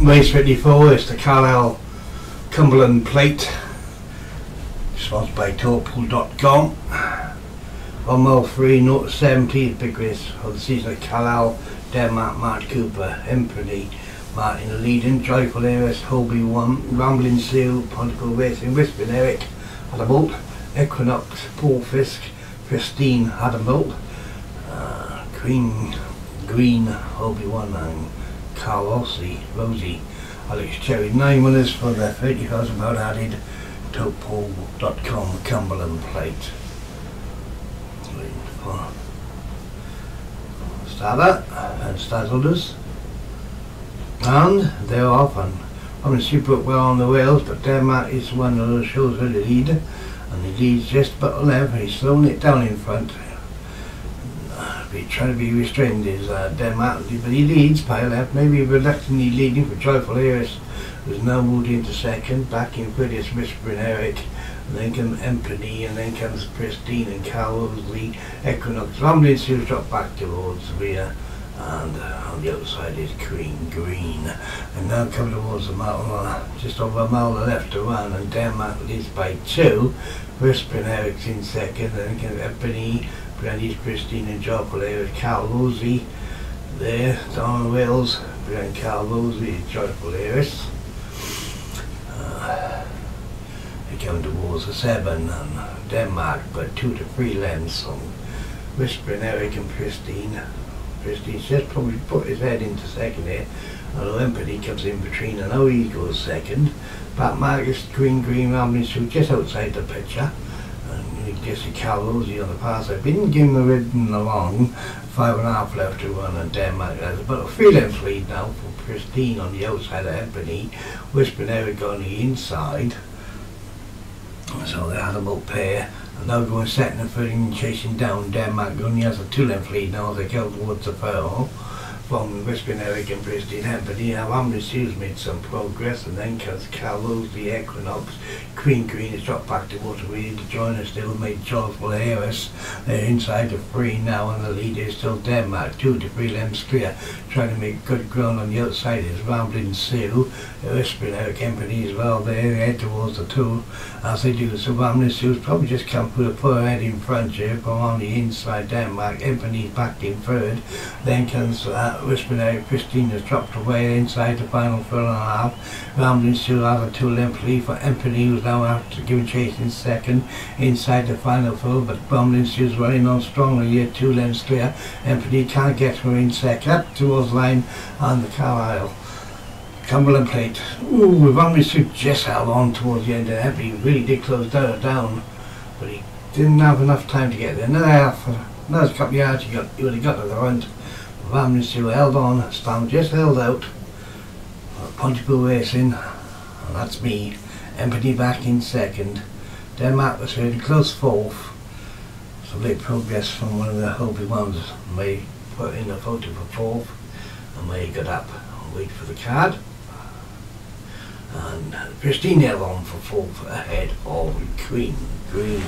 race 54 is the Carlisle Cumberland Plate, sponsored by totepool.com. 1 mile 3, 0 to 70, big race of the season at Carlisle. Denmark, Mark Cooper, Imprinty, Martin Leading, Joyful Heiress, Holby One, Rambling Seal, Pontypool Racing, Whispering Eric, Hadambolt, Equinox, Paul Fisk, Christine Hadambolt, Queen Green, Holby One, and Carl Olsey, Rosie, Alex Cherry. 9 winners for the £30,000 added totepool.com Cumberland Plate. Starter and start orders, and they're off. And I mean, she put well on the rails, but Denmark is one of those shows with the lead, and the lead's just about 11. He's slowing it down in front. He's trying to be restrained, is Denmark, but he leads by 11, maybe reluctantly leading for Joyful Heiress, who's now moved into second. Back in third is Whispering Eric. And then comes Empathy, and then comes Pristine and Cowles, the Equinox. Rambling Seal dropped back towards the rear, and on the outside is Queen Green. And now coming towards the mountain, just over a mile left to run, and Denmark leads by 2. Whispering Eric's in second, and then comes Empathy, Brandy's Pristine and Joyful Heiress. Carl Rosey there, down on the rails, behind Carl Rosey is Joyful Heiress. Going towards the 7 and Denmark, but 2 to 3 lengths on Whispering Eric and Pristine. Pristine's just probably put his head into second here, and Olympic comes in between, and now he goes second. But Marcus Green Rambling Suit just outside the picture, and Jesse Calrosi on the far side. We didn't give him a ridden along, 5 1/2 left to run, and Denmark has about 3 lengths lead now for Pristine on the outside of Empathy, Whispering Eric on the inside. So they had a little pair, and now going second and third and chasing down Denmark. Only has a 2 length lead now as they go towards the furrow from Whispering Eric and Pristine Empathy. Now Rambling Seal's made some progress, and then comes Carlos, the Equinox. Queen has dropped back to water. We need to join us still, made Joyful Heiress. They're inside the 3 now, and the lead is still Denmark, 2 to 3 lengths clear. Trying to make good ground on the outside is Rambling Seal. Whispering Eric Empathy as well, they head towards the 2 as they do. So Rambling Seal's probably just come through a poor head in front here, but on the inside Denmark, Empathy's back in third. Then comes Whispering Eric, Pristine has dropped away inside the final 4 1/2. Rambling Seal has a 2 length lead for Empathy, who's now after giving chase in second inside the final 4, but Rambling Seal's running on strongly here, 2 lengths clear. Empathy can't get her in second, up towards line on the Carlisle Cumberland Plate. Ooh, Rambling Seal just held on towards the end, and Empathy really did close down, but he didn't have enough time to get there. Another couple of yards he would have got to the front. Rambling Seal held on, Stam just held out. Pontypool Racing, and that's me. Empathy back in second. Denmark was really close 4th. So late progress from one of the Holby Ones. May put in a photo for 4th, and May got up and wait for the card. And Pristine held on for 4th ahead of Queen Green.